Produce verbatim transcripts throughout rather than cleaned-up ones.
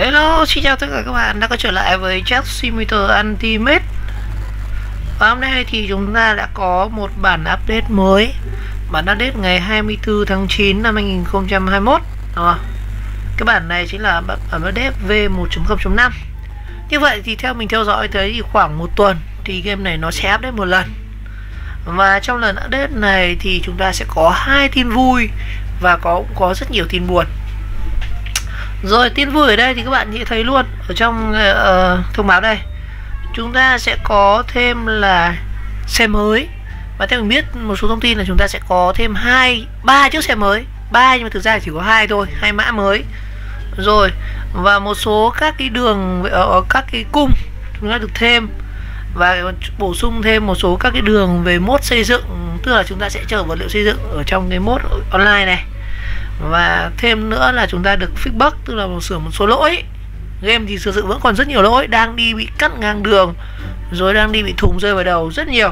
Hello, xin chào tất cả các bạn đã có trở lại với Truck Simulator Ultimate. Và hôm nay thì chúng ta đã có một bản update mới. Bản update ngày hai mươi tư tháng chín năm hai nghìn không trăm hai mươi mốt. à, Cái bản này chính là bản update V một chấm không chấm năm. Như vậy thì theo mình theo dõi thấy thì khoảng một tuần thì game này nó sẽ update một lần. Và trong lần update này thì chúng ta sẽ có hai tin vui và có có rất nhiều tin buồn. Rồi, tin vui ở đây thì các bạn sẽ thấy luôn ở trong uh, thông báo đây. Chúng ta sẽ có thêm là xe mới. Và theo mình biết một số thông tin là chúng ta sẽ có thêm hai, ba chiếc xe mới. ba nhưng mà thực ra chỉ có hai thôi, hai mã mới. Rồi, và một số các cái đường ở các cái cung chúng ta được thêm và bổ sung thêm một số các cái đường về mốt xây dựng, tức là chúng ta sẽ chở vật liệu xây dựng ở trong cái mốt online này. Và thêm nữa là chúng ta được feedback, tức là sửa một số lỗi. Game thì thực sự vẫn còn rất nhiều lỗi, đang đi bị cắt ngang đường, rồi đang đi bị thùng rơi vào đầu rất nhiều.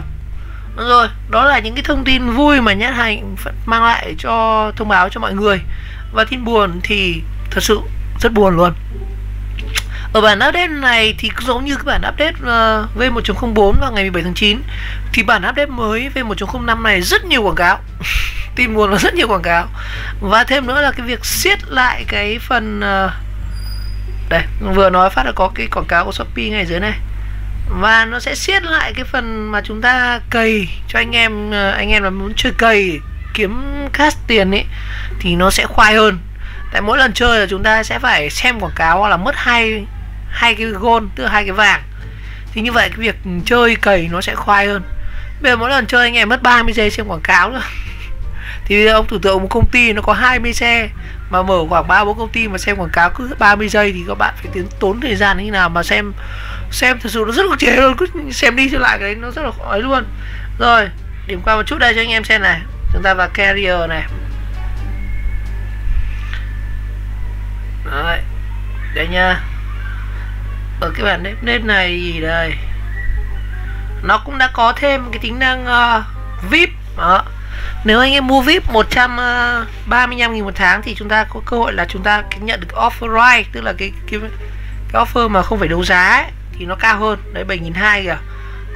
Rồi, đó là những cái thông tin vui mà Nhất Hành mang lại cho thông báo cho mọi người. Và tin buồn thì thật sự rất buồn luôn. Ở bản update này thì giống như cái bản update V một chấm không bốn vào ngày mười bảy tháng chín, thì bản update mới V một chấm không năm này rất nhiều quảng cáo. Tin buồn là rất nhiều quảng cáo. Và thêm nữa là cái việc siết lại cái phần uh, đây, vừa nói phát là có cái quảng cáo của Shopee ngay dưới này. Và nó sẽ siết lại cái phần mà chúng ta cày cho anh em, uh, anh em là muốn chơi cày kiếm cash tiền ấy thì nó sẽ khoai hơn. Tại mỗi lần chơi là chúng ta sẽ phải xem quảng cáo hoặc là mất hai hai cái gold, tức là hai cái vàng. Thì như vậy cái việc chơi cày nó sẽ khoai hơn. Bây giờ mỗi lần chơi anh em mất ba mươi giây xem quảng cáo nữa. Thì ông tưởng tượng một công ty nó có hai mươi xe mà mở khoảng ba bốn công ty mà xem quảng cáo cứ ba mươi giây thì các bạn phải tiến tốn thời gian như nào mà xem. Xem thật sự nó rất là chế luôn, cứ xem đi xem lại cái đấy nó rất là khói luôn. Rồi, điểm qua một chút đây cho anh em xem này. Chúng ta vào carrier này. Đấy, đây nha. Ở cái bản update này gì đây, nó cũng đã có thêm cái tính năng uh, vi ai pi đó. Nếu anh em mua vi ai pi một trăm ba mươi lăm nghìn một tháng thì chúng ta có cơ hội là chúng ta nhận được offer right, tức là cái cái, cái offer mà không phải đấu giá ấy, thì nó cao hơn, đấy bảy nghìn hai trăm kìa.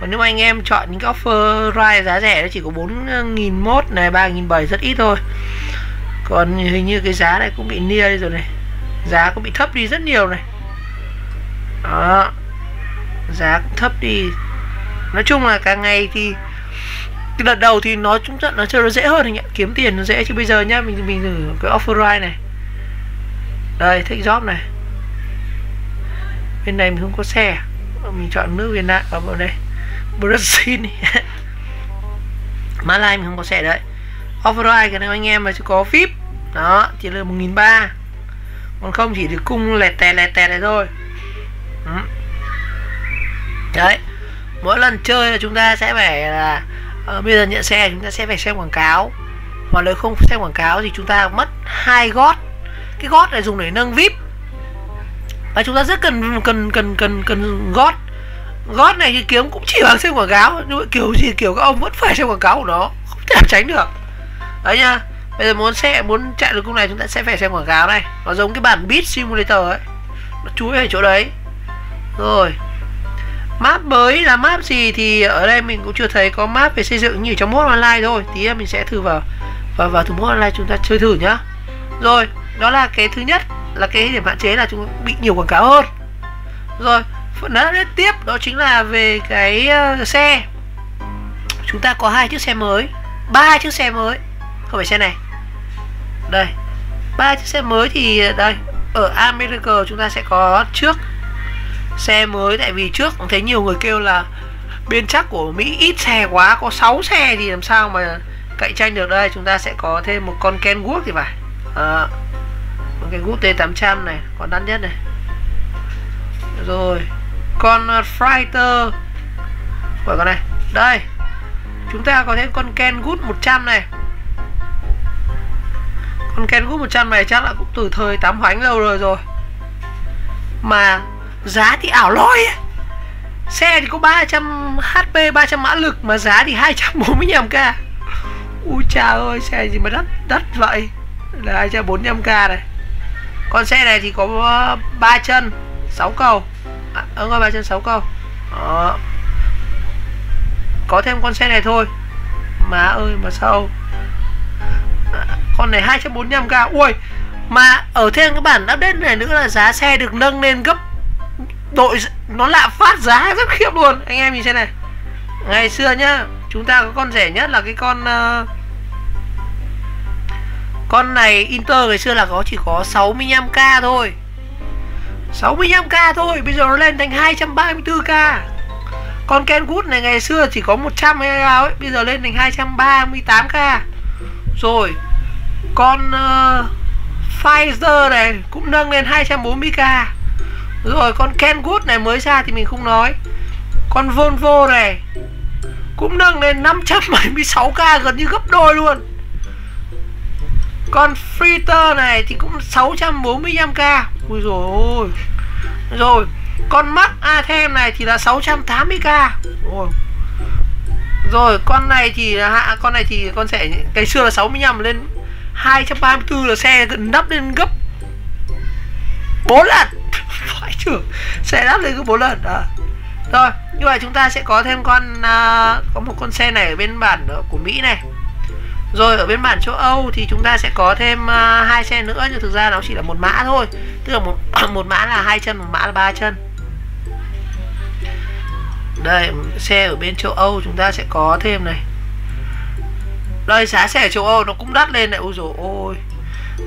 Còn nếu anh em chọn những cái offer right giá rẻ nó chỉ có bốn nghìn một trăm này, ba nghìn bảy trăm rất ít thôi. Còn hình như cái giá này cũng bị nia đi rồi này. Giá cũng bị thấp đi rất nhiều này. Đó. Giá cũng thấp đi. Nói chung là càng ngày thì cái đợt đầu thì nó chúng trận nó chơi nó dễ hơn anh ạ, kiếm tiền nó dễ. Chứ bây giờ nhá, mình mình thử cái offer right này. Đây, take job này. Bên này mình không có xe. Mình chọn nước Việt Nam vào đây. Brazil. Malai mình không có xe đấy. Offer right cái này anh em mà chỉ có vi ai pi. Đó, chỉ là một nghìn ba trăm. Còn không chỉ được cung lẹt tè lẹt tè này thôi. Ừ. Đấy. Mỗi lần chơi là chúng ta sẽ phải là uh, bây giờ nhận xe chúng ta sẽ phải xem quảng cáo. Hoặc nếu không xem quảng cáo thì chúng ta mất hai gót. Cái gót này dùng để nâng vi ai pi. Và chúng ta rất cần cần cần cần cần gót. Gót này thì kiếm cũng chỉ bằng xem quảng cáo, nhưng kiểu gì kiểu các ông vẫn phải xem quảng cáo của nó, không thể tránh được. Đấy nha. Bây giờ muốn xe muốn chạy được cung này chúng ta sẽ phải xem quảng cáo này. Nó giống cái bản Beat Simulator ấy. Nó chúi ở chỗ đấy. Rồi. Map mới là map gì thì ở đây mình cũng chưa thấy có map về xây dựng như trong mode online thôi. Tí em mình sẽ thử vào vào vào thử mode online chúng ta chơi thử nhá. Rồi, đó là cái thứ nhất là cái điểm hạn chế là chúng bị nhiều quảng cáo hơn. Rồi, phần đó đến tiếp đó chính là về cái uh, xe. Chúng ta có hai chiếc xe mới, ba chiếc xe mới. Không phải xe này. Đây, ba chiếc xe mới thì đây, ở America chúng ta sẽ có trước xe mới, tại vì trước cũng thấy nhiều người kêu là bên chắc của Mỹ ít xe quá, có sáu xe thì làm sao mà cạnh tranh được. Đây, chúng ta sẽ có thêm một con Kenworth thì phải. À, con Kenworth T tám trăm này, con đắt nhất này. Rồi, con Fighter. Gọi con này. Đây. Chúng ta có thêm con Kenworth một trăm này. Con Kenworth một trăm này chắc là cũng từ thời Tám Hoánh lâu rồi rồi. Mà giá thì ảo loi ấy. Xe thì có ba trăm HP, ba trăm mã lực mà giá thì hai trăm bốn mươi lăm k. Ui cha ơi, xe gì mà đắt đắt vậy. Là hai trăm bốn mươi lăm k này. Con xe này thì có ba chân sáu cầu, à, đúng rồi, ba chân sáu cầu. Đó. Có thêm con xe này thôi. Má ơi mà sao à, con này hai trăm bốn mươi lăm k. Ui, mà ở thêm cái bản update này nữa là giá xe được nâng lên gấp đội, nó lạm phát giá rất khiếp luôn. Anh em nhìn xem này, ngày xưa nhá, chúng ta có con rẻ nhất là cái con uh, con này Inter ngày xưa là có chỉ có sáu mươi lăm k thôi, sáu mươi lăm k thôi, bây giờ nó lên thành hai trăm ba mươi tư k. Con Kenwood này ngày xưa chỉ có một trăm k ấy, bây giờ lên thành hai trăm ba mươi tám k rồi. Con uh, Pfizer này cũng nâng lên hai trăm bốn mươi k rồi. Con Kenwood này mới ra thì mình không nói. Con Volvo này cũng nâng lên năm trăm bảy mươi sáu k, gần như gấp đôi luôn. Con Freeter này thì cũng sáu trăm bốn mươi lăm k. Ui dồi ôi. Rồi, con Max Athem này thì là sáu trăm tám mươi k. Ôi. Rồi, con này thì hạ con này thì con sẽ ngày xưa là sáu mươi lăm lên hai trăm ba mươi tư, là xe gần nắp lên gấp bốn lần. Phải trưởng, xe nắp lên gấp bốn lần. Đó. Rồi, như vậy chúng ta sẽ có thêm con uh, có một con xe này ở bên bản của Mỹ này. Rồi ở bên bản châu Âu thì chúng ta sẽ có thêm uh, hai xe nữa, nhưng thực ra nó chỉ là một mã thôi. Tức là một một mã là hai chân, một mã là ba chân. Đây, xe ở bên châu Âu chúng ta sẽ có thêm này. Đây, giá xe ở châu Âu nó cũng đắt lên này. Ôi dồi ôi.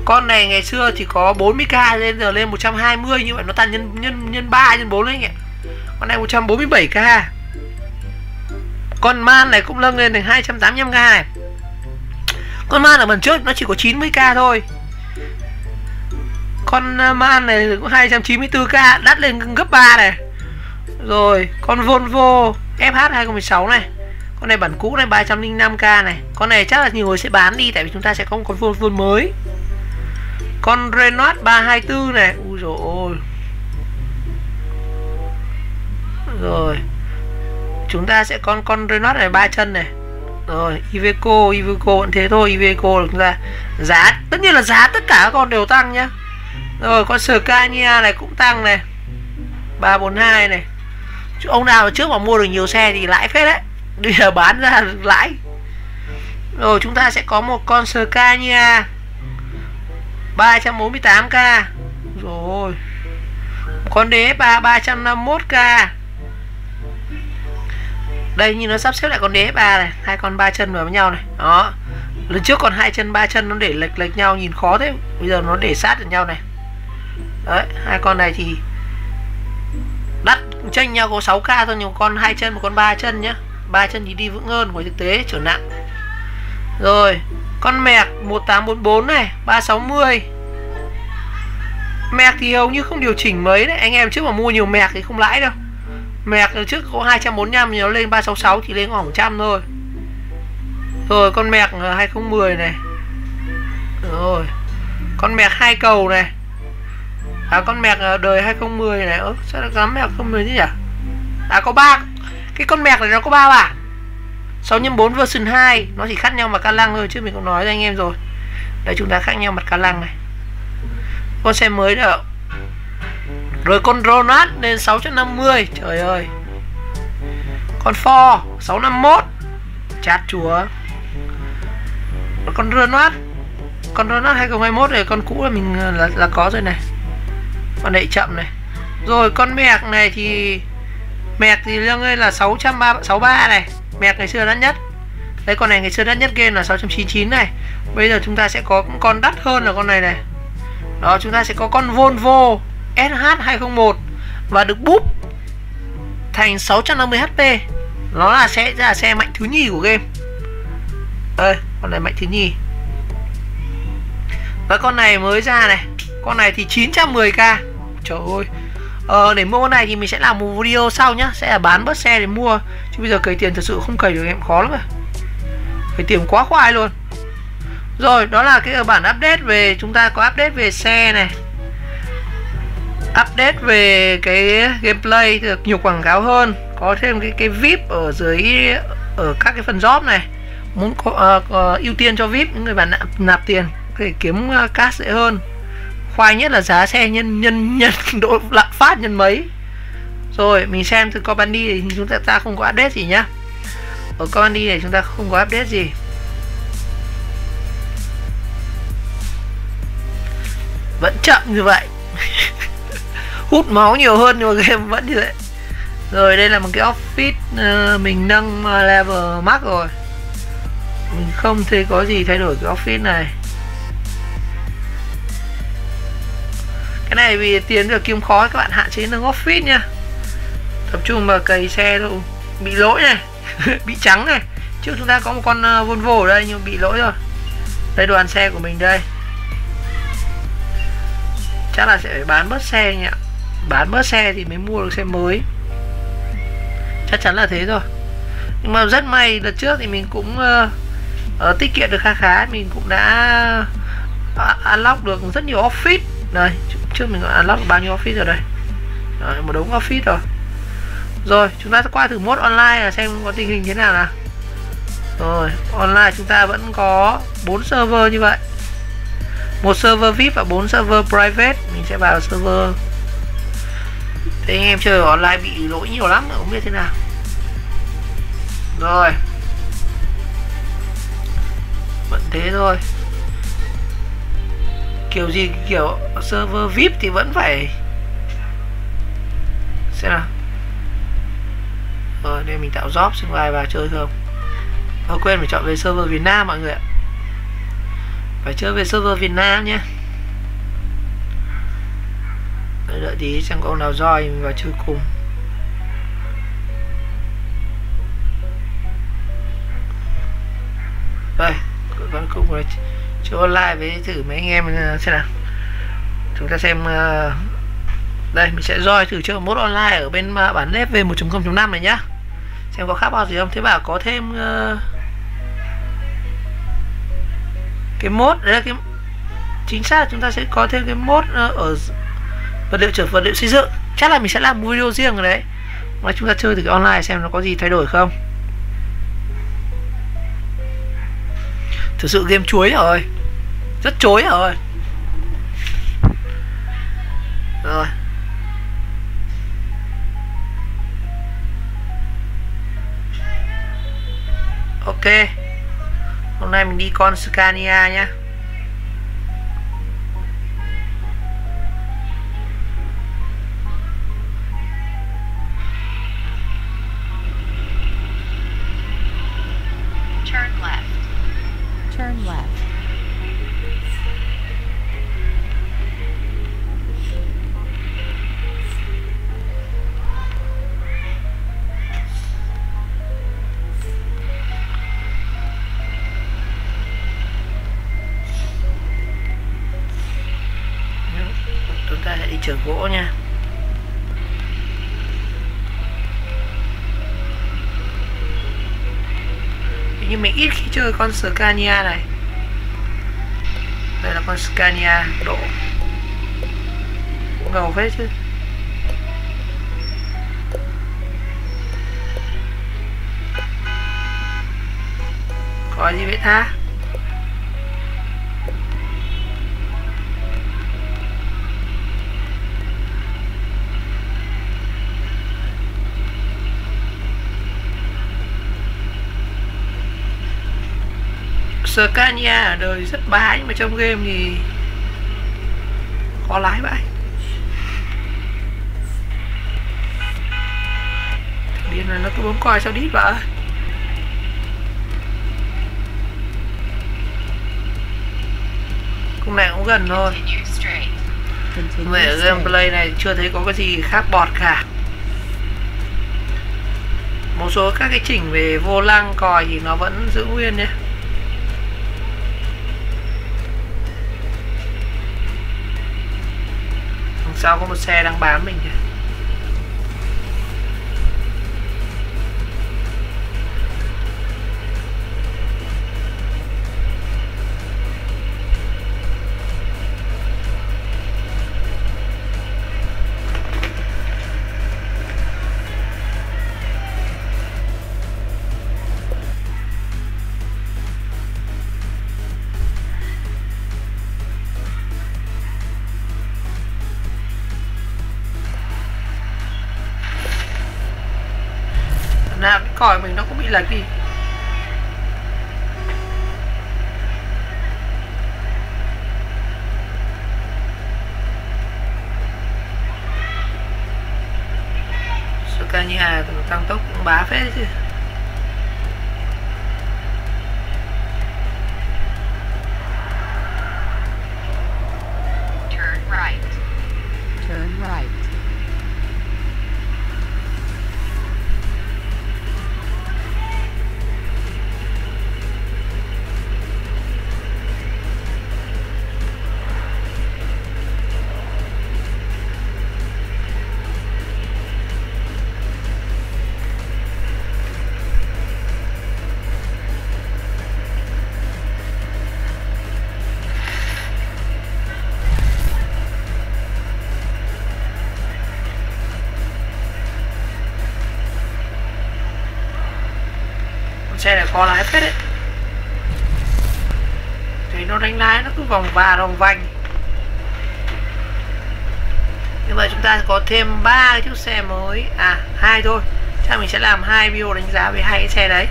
Con này ngày xưa chỉ có bốn mươi k, lên giờ lên một trăm hai mươi, như vậy nó tăng nhân nhân nhân ba nhân bốn đấy anh ạ. Con này một trăm bốn mươi bảy k. Con Man này cũng nâng lên thành hai trăm tám mươi lăm k này. Con Man ở phần trước nó chỉ có chín mươi k thôi. Con Man này cũng hai trăm chín mươi tư k, đắt lên gấp ba này. Rồi, con Volvo ép hát hai không một sáu này. Con này bản cũ này ba trăm linh năm k này. Con này chắc là nhiều người sẽ bán đi, tại vì chúng ta sẽ có một con Volvo mới. Con Renault ba hai tư này. Ui dồi ôi. Rồi, chúng ta sẽ con con Renault này ba chân này. Rồi, Iveco, Iveco vẫn thế thôi. Iveco là chúng ta giá, tất nhiên là giá tất cả các con đều tăng nhá. Rồi, con Scania này cũng tăng này, ba bốn hai này. Chứ ông nào mà trước mà mua được nhiều xe thì lãi phết đấy, bây giờ bán ra lãi. Rồi, chúng ta sẽ có một con Scania ba trăm bốn mươi tám k. Rồi, con đê ép ba ba trăm năm mươi mốt k. Đây, như nó sắp xếp lại con đê ép ba này, hai con ba chân vào với nhau này. Đó. Lần trước còn hai chân ba chân nó để lệch lệch nhau nhìn khó thế, bây giờ nó để sát được nhau này. Đấy, hai con này thì đắt chênh nhau có sáu k thôi, nhưng con hai chân một con ba chân nhá. Ba chân thì đi vững hơn, ngoài thực tế trở nặng. Rồi, con Merc một tám bốn bốn này, ba sáu mươi. Merc thì hầu như không điều chỉnh mấy đấy, anh em trước mà mua nhiều Merc thì không lãi đâu. Merc trước có hai trăm bốn mươi lăm thì nó lên ba trăm sáu mươi sáu thì lên khoảng một trăm thôi. Rồi con Merc hai không một không này. Rồi. Con Merc hai cầu này. À con Merc đời hai không một không này. Ơ sao nó gắn Merc không mười chứ nhỉ? À có ba. Cái con Merc này nó có ba bản. sáu nhân bốn version hai, nó chỉ khác nhau mặt ca lăng thôi, chứ mình cũng nói với anh em rồi. Đấy, chúng ta khác nhau mặt ca lăng này. Con xe mới đó. Rồi con Ronald lên sáu trăm năm mươi. Trời ơi. Con Ford sáu trăm năm mươi mốt. Chát chúa. Con Ronald, Con Ronald hai không hai mốt này. Con cũ là mình là, là có rồi này. Con này chậm này. Rồi con Merc này thì Merc thì lương lên là sáu trăm sáu mươi ba này. Merc ngày xưa đắt nhất. Đấy, con này ngày xưa đắt nhất game là sáu trăm chín mươi chín này. Bây giờ chúng ta sẽ có con đắt hơn là con này này. Đó, chúng ta sẽ có con Volvo ét hát hai không một và được búp thành sáu trăm năm mươi HP. Nó là sẽ là xe mạnh thứ nhì của game. Ơi, con này mạnh thứ nhì. Và con này mới ra này. Con này thì chín trăm mười k. Trời ơi. Ờ, để mua con này thì mình sẽ làm một video sau nhá, sẽ là bán bớt xe để mua. Chứ bây giờ cày tiền thật sự không cày được em, khó lắm rồi. Phải tìm quá khoai luôn. Rồi, đó là cái bản update về, chúng ta có update về xe này, update về cái gameplay được nhiều quảng cáo hơn, có thêm cái cái vê i pê ở dưới ở các cái phần job này, muốn có, uh, có ưu tiên cho vê i pê, những người bạn nạp, nạp tiền để kiếm uh, cash dễ hơn. khoai nhất là giá xe nhân nhân nhân độ lạm phát nhân mấy. Rồi mình xem từ company thì chúng ta, ta không có update gì nhá. Ở company này chúng ta không có update gì. Vẫn chậm như vậy. Hút máu nhiều hơn nhưng mà game vẫn như vậy. Rồi đây là một cái office mình nâng level max rồi. Mình không thấy có gì thay đổi cái office này. Cái này vì tiến được kiếm khó các bạn hạn chế nâng office nha. Tập trung vào cày xe thôi. Bị lỗi này. Bị trắng này. Trước chúng ta có một con Volvo ở đây nhưng bị lỗi rồi. Đây đoàn xe của mình đây. Chắc là sẽ phải bán bớt xe nhỉ. Bán bớt xe thì mới mua được xe mới. Chắc chắn là thế rồi. Nhưng mà rất may đợt trước thì mình cũng uh, uh, tiết kiệm được khá khá. Mình cũng đã uh, unlock được rất nhiều office. Đây, trước mình unlock được bao nhiêu office rồi đây. Đấy, một đống office rồi. Rồi, chúng ta sẽ qua thử mode online là xem có tình hình thế nào nào. Rồi, online chúng ta vẫn có bốn server như vậy. Một server vê i pê và bốn server private. Mình sẽ vào server. Thế anh em chơi online bị lỗi nhiều lắm, không biết thế nào. Rồi vẫn thế thôi. Kiểu gì kiểu server vê i pê thì vẫn phải. Xem nào. Rồi nên mình tạo job xin vài vào chơi không. Ờ quên phải chọn về server Việt Nam mọi người ạ. Phải chơi về server Việt Nam nhé. Đợi, đợi tí xem có ông nào join mình vào chơi cùng. Đây, vẫn cùng là chơi online với thử mấy anh em xem nào. Chúng ta xem. Đây, mình sẽ join thử chơi mode online ở bên bản lép về một chấm không chấm năm này nhá. Xem có khác bao gì không. Thế bảo có thêm cái mode, đấy là cái chính xác là chúng ta sẽ có thêm cái mode ở vật liệu trở vật liệu xây dựng. Chắc là mình sẽ làm một video riêng rồi đấy. Mà chúng ta chơi từ cái online xem nó có gì thay đổi không. Thực sự game chuối rồi. Rất chuối rồi. Rồi. Ok. Hôm nay mình đi con Scania nhá. Turn left. Chúng ta sẽ đi chở gỗ nha. Nhưng mình ít khi chơi con Scania này. Đây là con Scania độ ngầu phết chứ. Có gì vậy ta? Scania ở đời rất bá nhưng mà trong game thì khó lái vậy. Điên này nó cứ bấm coi sao đít vậy. Cùng này cũng gần thôi. Vậy ở gameplay này chưa thấy có cái gì khác bọt cả. Một số các cái chỉnh về vô lăng còi thì nó vẫn giữ nguyên nhé. Sao có một xe đang bám mình kìa. còi mình nó cũng bị lệch đi. Scania tăng tốc cũng bá phết chứ. Xe này có lái phết đấy, thì nó đánh lái nó cứ vòng và vòng vành. Nhưng mà chúng ta có thêm ba cái chiếc xe mới, à hai thôi, chắc mình sẽ làm hai video đánh giá về hai cái xe đấy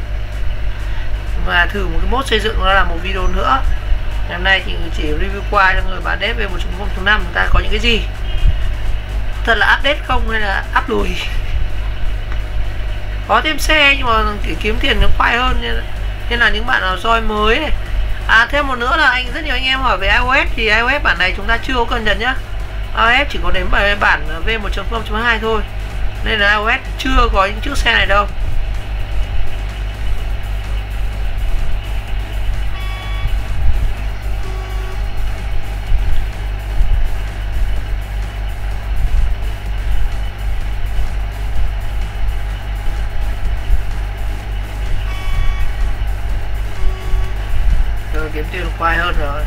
và thử một cái mốt xây dựng, nó là một video nữa. Ngày hôm nay thì chỉ review qua cho người bạn đếp về một chấm không chấm năm chúng ta có những cái gì, thật là update không hay là up lùi. Có thêm xe nhưng mà kiếm tiền nó khoai hơn, nên, nên là những bạn nào soi mới này. À thêm một nữa là anh rất nhiều anh em hỏi về iOS, thì iOS bản này chúng ta chưa có cân nhật nhá. iOS chỉ có đến bản V một chấm không chấm hai thôi, nên là iOS chưa có những chiếc xe này đâu. Kiếm tiền quay hơn rồi.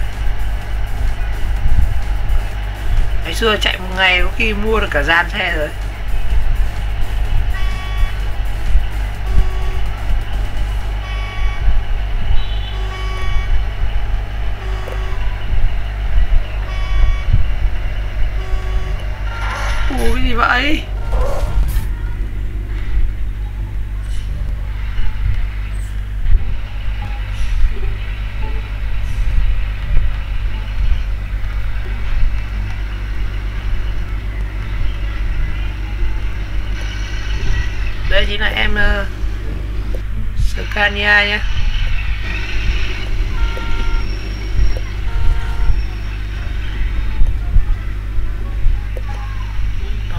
Ngày xưa chạy một ngày có khi mua được cả gian xe rồi. Ủa cái gì vậy? Đây chính là em uh, Scania nhé.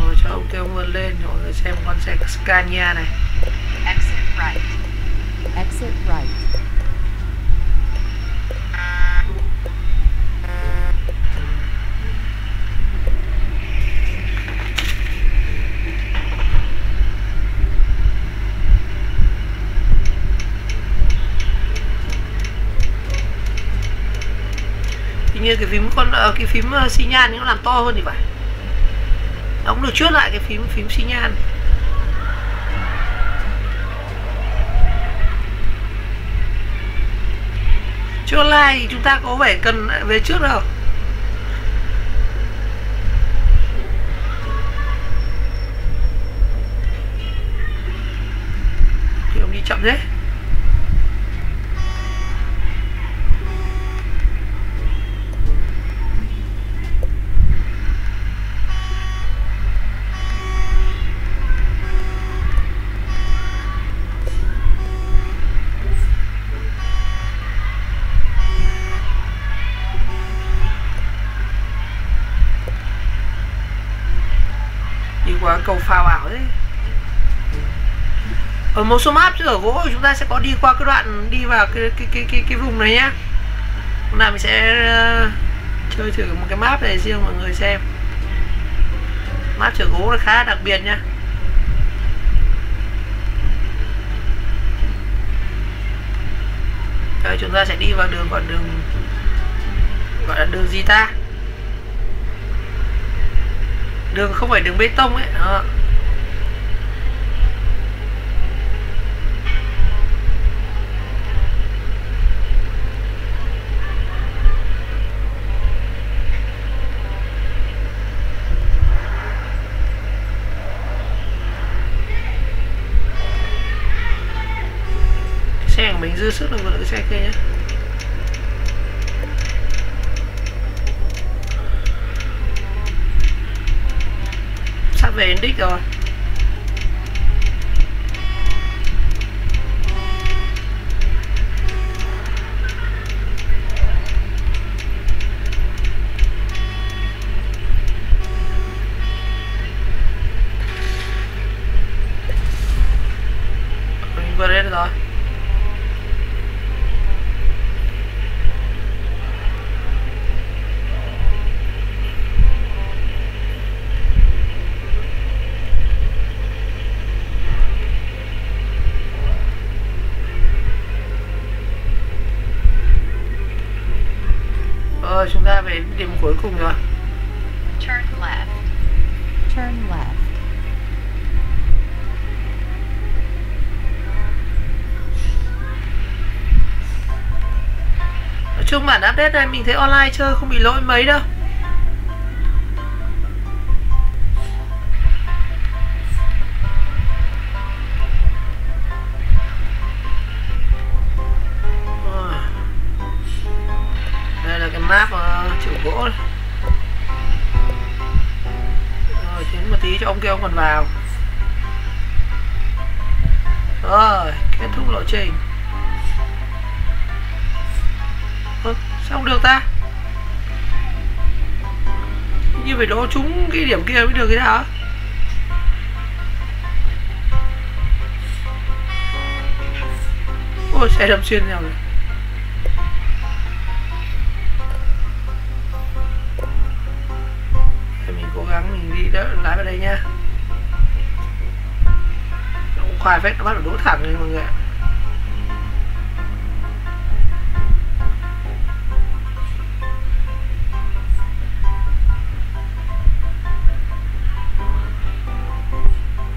Rồi cho ông kêu vươn lên rồi xem con xe Scania này. Exit right. Exit right. Như cái phím con cái phím xi nhan nó làm to hơn thì phải, nó cũng được chốt lại cái phím phím xi nhan. Chốt lại thì chúng ta có vẻ cần về trước đâu. Thì ông đi chậm thế. Cầu phao ảo đấy. Ở một số map ở gỗ chúng ta sẽ có đi qua cái đoạn đi vào cái cái cái cái, cái vùng này nhá. Hôm nay mình sẽ uh, chơi thử một cái map này riêng mọi người xem. Map chở gỗ là khá đặc biệt nhá. Rồi chúng ta sẽ đi vào đường gọi đường gọi là đường gì ta? Đường không phải đường bê tông ấy đó. biết rồi. Rồi chúng ta về điểm cuối cùng rồi. Turn left. Turn left. Nói chung bản update này mình thấy online chơi không bị lỗi mấy đâu. Map uh, chữ gỗ này. Rồi đến một tí cho ông kia ông còn vào. Rồi kết thúc lộ trình. Ơ, sao không được ta? Như phải đỗ trúng cái điểm kia mới được cái nào. Ôi xe đâm xuyên nhau rồi. Lái vào đây nha. Khoai phết nó bắt đầu đỗ thẳng rồi mọi người ạ.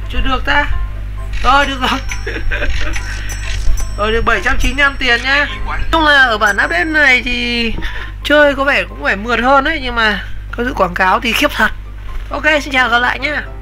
Chưa được ta. Rồi được rồi. Rồi được bảy trăm chín mươi lăm tiền nhá. Đúng là ở bản update này thì chơi có vẻ cũng phải mượt hơn đấy, nhưng mà có sự quảng cáo thì khiếp thật. Ok, xin chào gặp lại nhé.